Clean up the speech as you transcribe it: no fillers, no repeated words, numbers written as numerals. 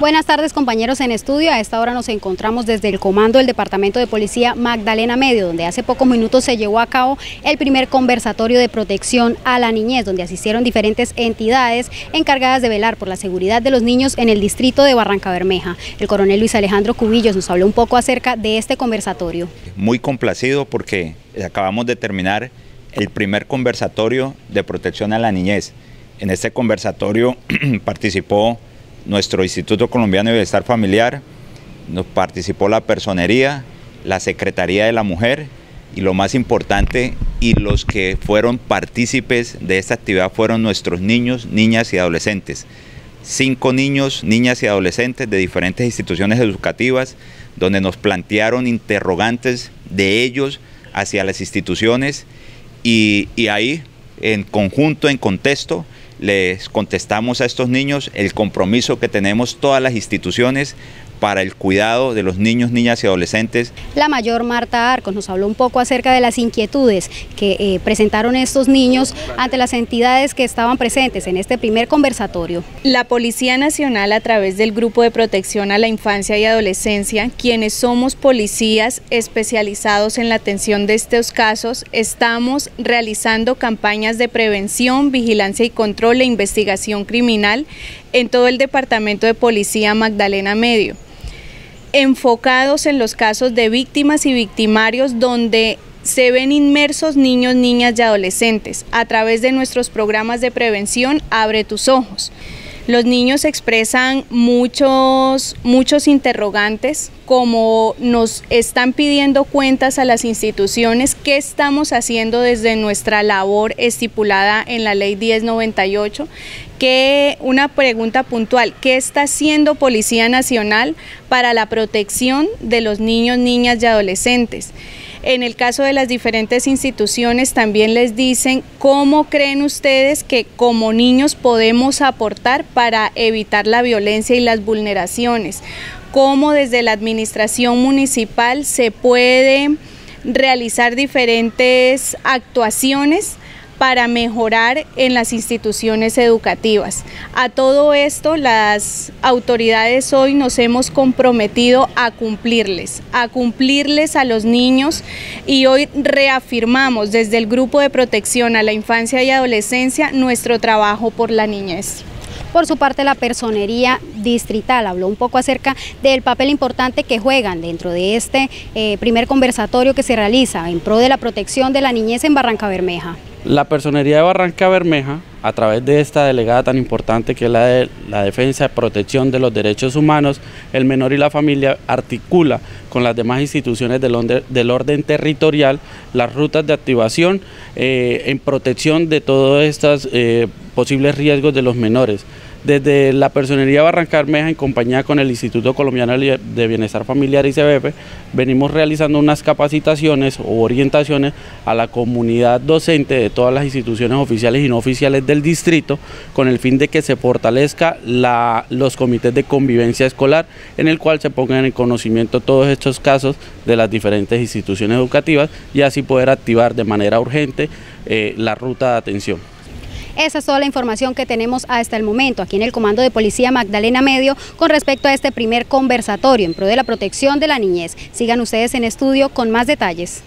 Buenas tardes, compañeros en estudio. A esta hora nos encontramos desde el comando del Departamento de Policía Magdalena Medio, donde hace pocos minutos se llevó a cabo el primer conversatorio de protección a la niñez, donde asistieron diferentes entidades encargadas de velar por la seguridad de los niños en el distrito de Barrancabermeja. El coronel Luis Alejandro Cubillos nos habló un poco acerca de este conversatorio. Muy complacido porque acabamos de terminar el primer conversatorio de protección a la niñez. En este conversatorio participó nuestro Instituto Colombiano de Bienestar Familiar, nos participó la Personería, la Secretaría de la Mujer y lo más importante, y los que fueron partícipes de esta actividad fueron nuestros niños, niñas y adolescentes. 5 niños, niñas y adolescentes de diferentes instituciones educativas, donde nos plantearon interrogantes de ellos hacia las instituciones y ahí en conjunto, en contexto, les contestamos a estos niños el compromiso que tenemos todas las instituciones para el cuidado de los niños, niñas y adolescentes. La mayor Marta Arcos nos habló un poco acerca de las inquietudes que presentaron estos niños ante las entidades que estaban presentes en este primer conversatorio. La Policía Nacional, a través del Grupo de Protección a la Infancia y Adolescencia, quienes somos policías especializados en la atención de estos casos, estamos realizando campañas de prevención, vigilancia y control e investigación criminal en todo el Departamento de Policía Magdalena Medio, enfocados en los casos de víctimas y victimarios donde se ven inmersos niños, niñas y adolescentes a través de nuestros programas de prevención Abre Tus Ojos. Los niños expresan muchos interrogantes, como nos están pidiendo cuentas a las instituciones, qué estamos haciendo desde nuestra labor estipulada en la Ley 1098, que una pregunta puntual, ¿qué está haciendo Policía Nacional para la protección de los niños, niñas y adolescentes? En el caso de las diferentes instituciones también les dicen cómo creen ustedes que como niños podemos aportar para evitar la violencia y las vulneraciones, cómo desde la administración municipal se puede realizar diferentes actuaciones para mejorar en las instituciones educativas. A todo esto, las autoridades hoy nos hemos comprometido a cumplirles a los niños, y hoy reafirmamos desde el Grupo de Protección a la Infancia y Adolescencia nuestro trabajo por la niñez. Por su parte, la Personería Distrital habló un poco acerca del papel importante que juegan dentro de este primer conversatorio que se realiza en pro de la protección de la niñez en Barrancabermeja. La Personería de Barrancabermeja, a través de esta delegada tan importante que es la de la defensa y protección de los derechos humanos, el menor y la familia, articula con las demás instituciones del orden territorial las rutas de activación en protección de todos estos posibles riesgos de los menores. Desde la Personería Barrancabermeja, en compañía con el Instituto Colombiano de Bienestar Familiar y ICBF, venimos realizando unas capacitaciones o orientaciones a la comunidad docente de todas las instituciones oficiales y no oficiales del distrito, con el fin de que se fortalezca los comités de convivencia escolar, en el cual se pongan en conocimiento todos estos casos de las diferentes instituciones educativas y así poder activar de manera urgente la ruta de atención. Esa es toda la información que tenemos hasta el momento aquí en el Comando de Policía Magdalena Medio con respecto a este primer conversatorio en pro de la protección de la niñez. Sigan ustedes en estudio con más detalles.